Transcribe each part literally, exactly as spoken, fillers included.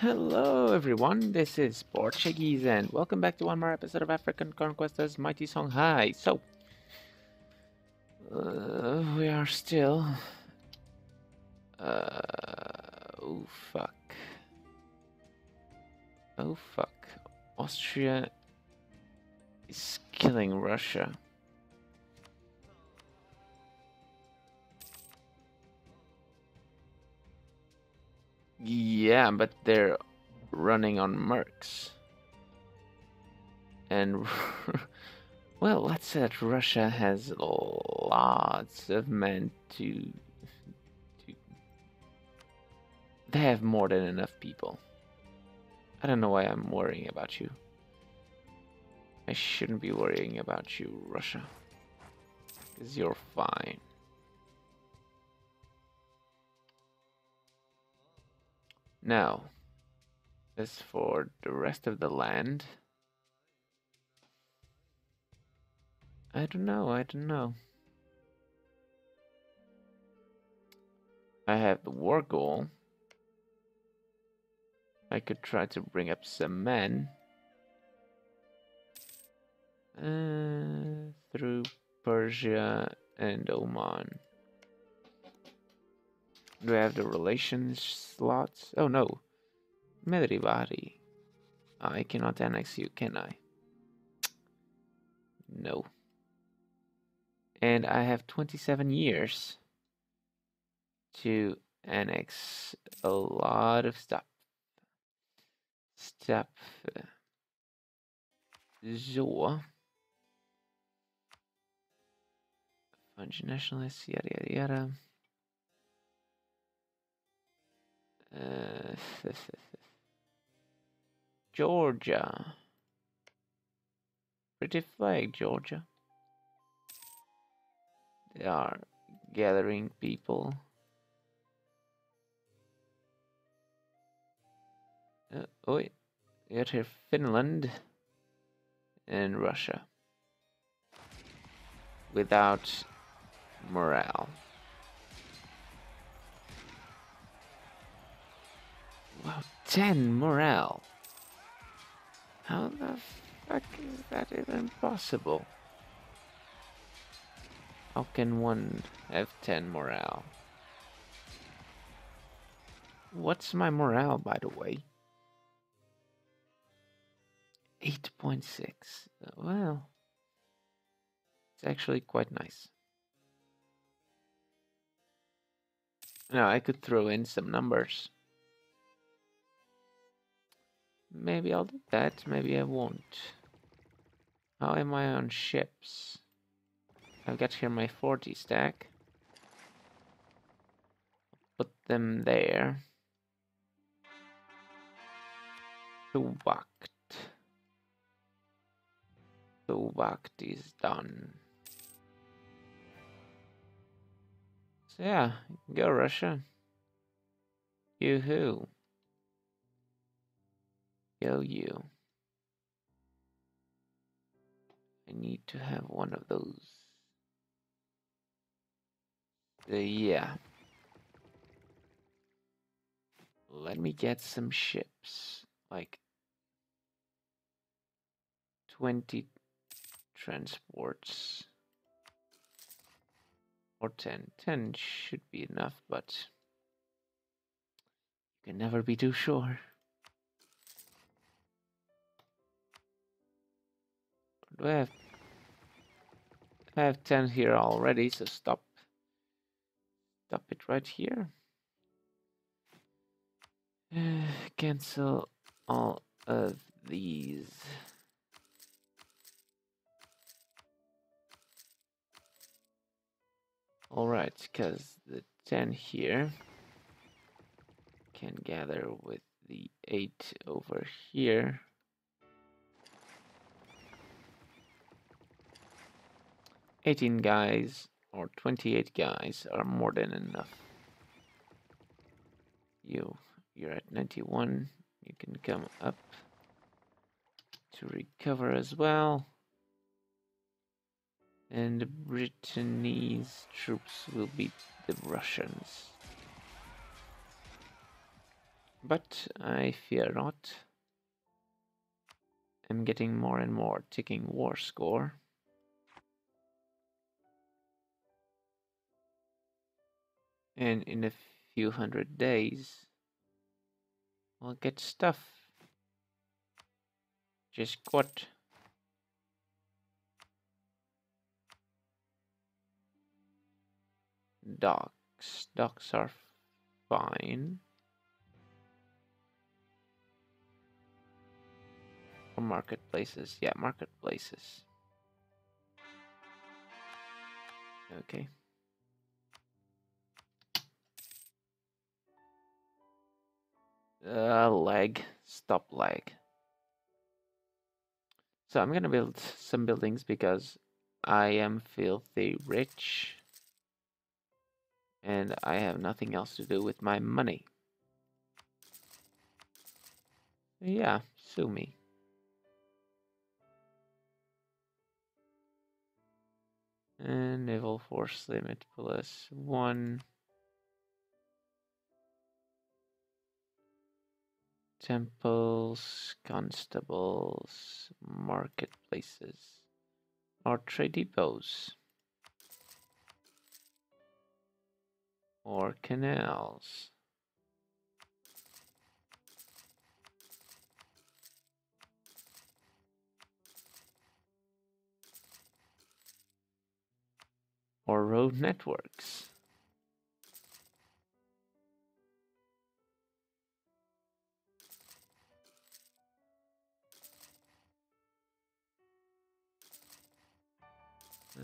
Hello everyone, this is Portuguese and welcome back to one more episode of African Conquest as Mighty Song High. So, uh, we are still... Uh, oh fuck. Oh fuck. Austria is killing Russia. Yeah, but they're running on mercs. And, well, let's say that Russia has lots of men to, to... They have more than enough people. I don't know why I'm worrying about you. I shouldn't be worrying about you, Russia. Because you're fine. Now, as for the rest of the land, I don't know, I don't know. I have the war goal. I could try to bring up some men uh, through Persia and Oman. Do I have the relations slots? Oh no. Medribahari. I cannot annex you, can I? No. And I have twenty-seven years to annex a lot of stuff. Stuff. So. French nationalists, yada yada yada. Uh, Georgia. Pretty flag, Georgia. They are gathering people. Uh, oh, wait. We got here Finland and Russia. Without morale. Wow, ten morale. How the fuck is that even possible? How can one have ten morale? What's my morale, by the way? eight point six. Well, it's actually quite nice. Now, I could throw in some numbers. Maybe I'll do that, maybe I won't. How am I on ships? I've got here my forty stack. Put them there. Tuwacht. Tuwacht is done. So yeah, go Russia. Yoo-hoo. Go you. I need to have one of those. Uh, yeah. Let me get some ships. Like twenty transports. Or ten. Ten should be enough, but you can never be too sure. Do I have, I have ten here already, so stop, stop it right here. Uh, cancel all of these. Alright, because the ten here can gather with the eight over here. eighteen guys or twenty-eight guys are more than enough. You, you're at ninety-one. You can come up to recover as well. And the Brittany's troops will beat the Russians. but I fear not. I'm getting more and more ticking war score. And in a few hundred days, I'll get stuff. Just got. Docks. Docks are fine. Or marketplaces. Yeah, marketplaces. Okay. Uh, lag. Stop lag. So I'm gonna build some buildings because I am filthy rich. And I have nothing else to do with my money. Yeah, sue me. And naval force limit plus one. Temples, constables, marketplaces, or trade depots, or canals. Or road networks.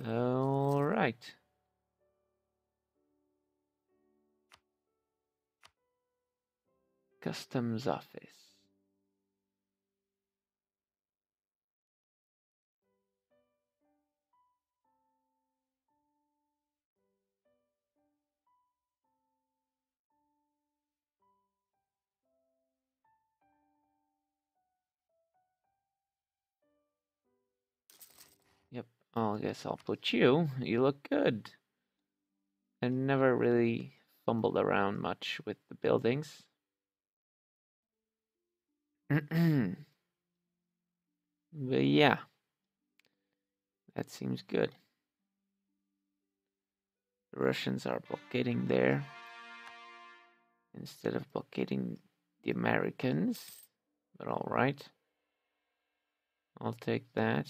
All right. Customs office. I guess I'll put you. You look good. I've never really fumbled around much with the buildings. But yeah, that seems good. The Russians are blockading there instead of blockading the Americans. But all right, I'll take that.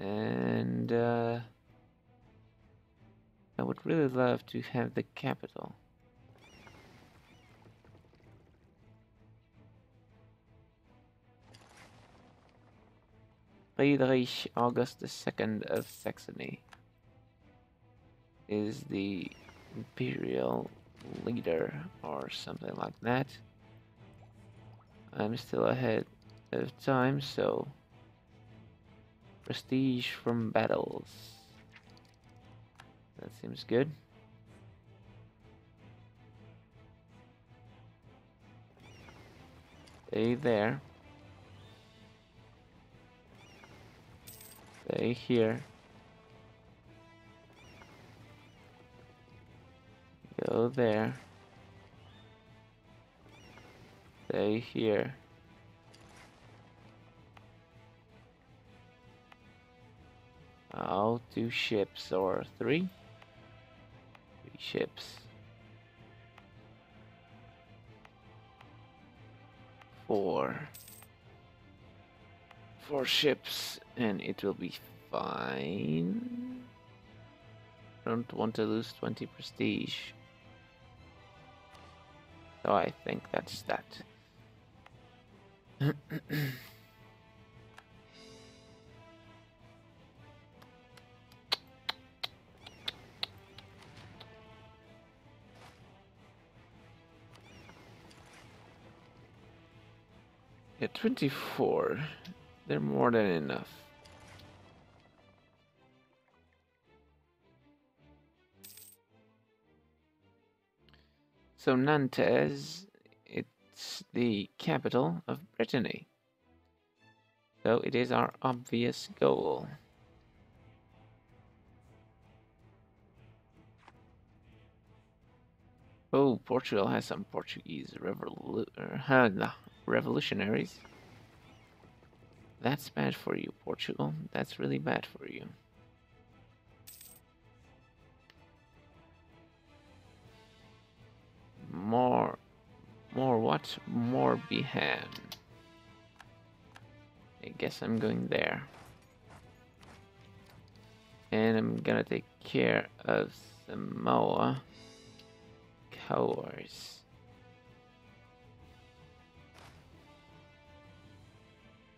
And uh, I would really love to have the capital. Friedrich August the second of Saxony is the imperial leader or something like that. I'm still ahead of time, so... Prestige from battles. That seems good. Stay there. Stay here. Go there. Stay here. Oh, two ships or three? Three ships. Four. Four ships, and it will be fine. I don't want to lose twenty prestige. So I think that's that. Yeah, twenty-four. They're more than enough. So Nantes, it's the capital of Brittany. So it is our obvious goal. Oh, Portugal has some Portuguese revolu uh, nah, revolutionaries. That's bad for you, Portugal. That's really bad for you. More... More what? More Bihan. I guess I'm going there. And I'm gonna take care of Samoa. Cowards.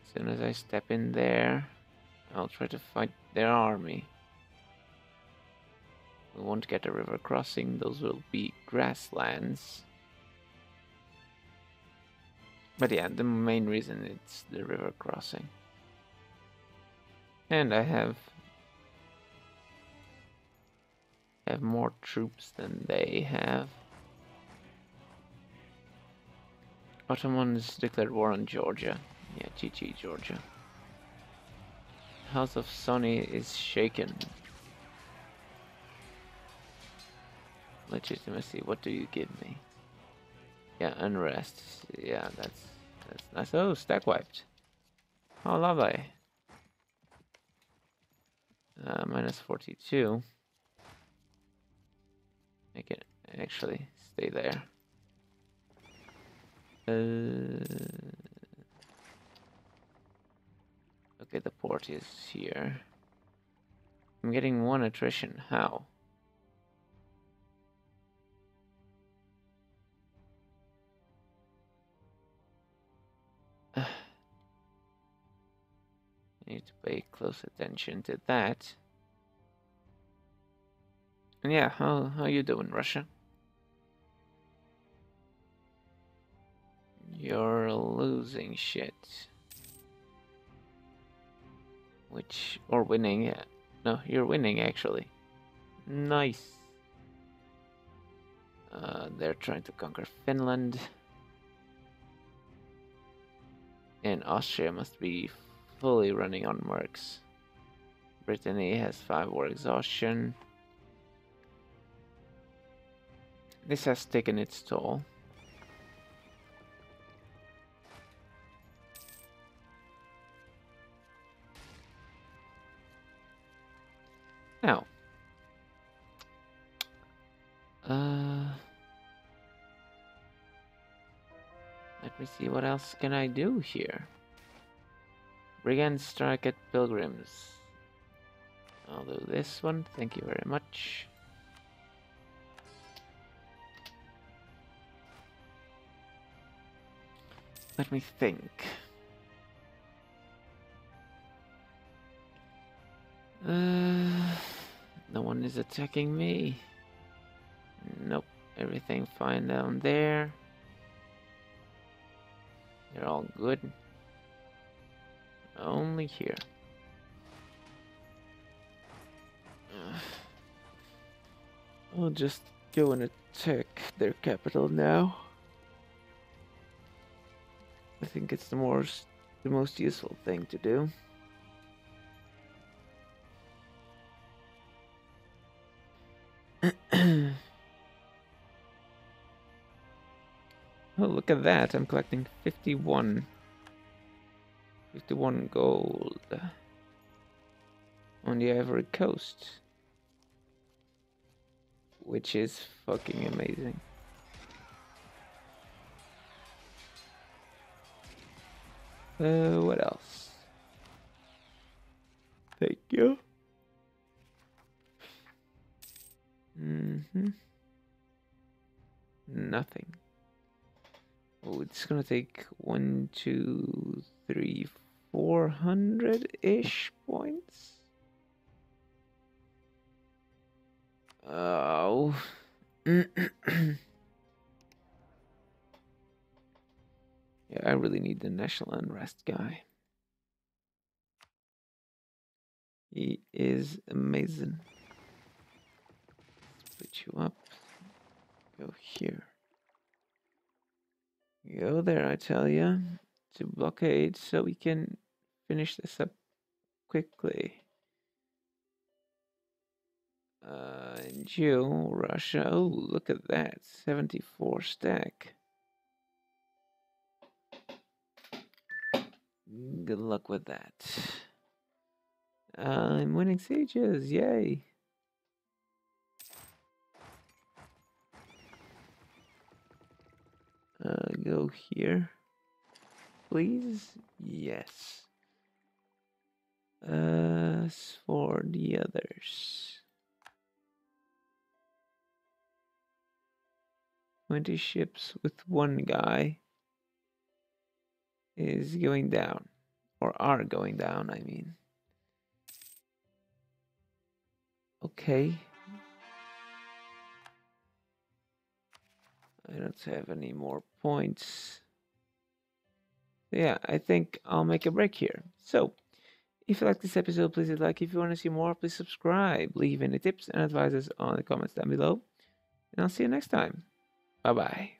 As soon as I step in there, I'll try to fight their army. We won't get a river crossing, those will be grasslands. But yeah, the main reason it's the river crossing. And I have... I have more troops than they have. Ottomans declared war on Georgia. Yeah, G G Georgia. House of Sony is shaken. Legitimacy, what do you give me? Yeah, unrest. Yeah, that's that's nice. Oh, stack wiped. How lovely. Uh, minus forty-two. I can actually stay there. Uh, okay, the port is here. I'm getting one attrition. How? I need to pay close attention to that. And yeah, how how you doing, Russia? You're losing shit. Which or winning? Yeah. No, you're winning actually. Nice. Uh, they're trying to conquer Finland, and Austria must be fully running on mercs. Brittany has five war exhaustion. This has taken its toll. Now, uh, let me see what else can I do here. Brigands strike at pilgrims. I'll do this one, thank you very much. Let me think. Uh, no one is attacking me. Nope, everything fine down there. They're all good. Only here. I'll just go and attack their capital now. I think it's the most the most useful thing to do. Oh, look at that! I'm collecting fifty-one. fifty-one gold on the Ivory Coast, which is fucking amazing. Uh, what else? Thank you. Mm-hmm. Nothing. Oh, it's gonna take one, two, three, four. four hundred-ish points. Oh. Yeah, I really need the National Unrest guy. He is amazing. Let's put you up. Go here. Go there, I tell ya. To blockade, so we can finish this up quickly. Uh, in June, Russia. Oh, look at that. seventy-four stack. Good luck with that. I'm winning sieges. Yay. Uh, go here. Please. Yes. Uh, for the others. twenty ships with one guy is going down, or are going down, I mean. Okay. I don't have any more points. Yeah, I think I'll make a break here. So, if you like this episode, please hit like. If you want to see more, please subscribe. Leave any tips and advices on the comments down below. And I'll see you next time. Bye-bye.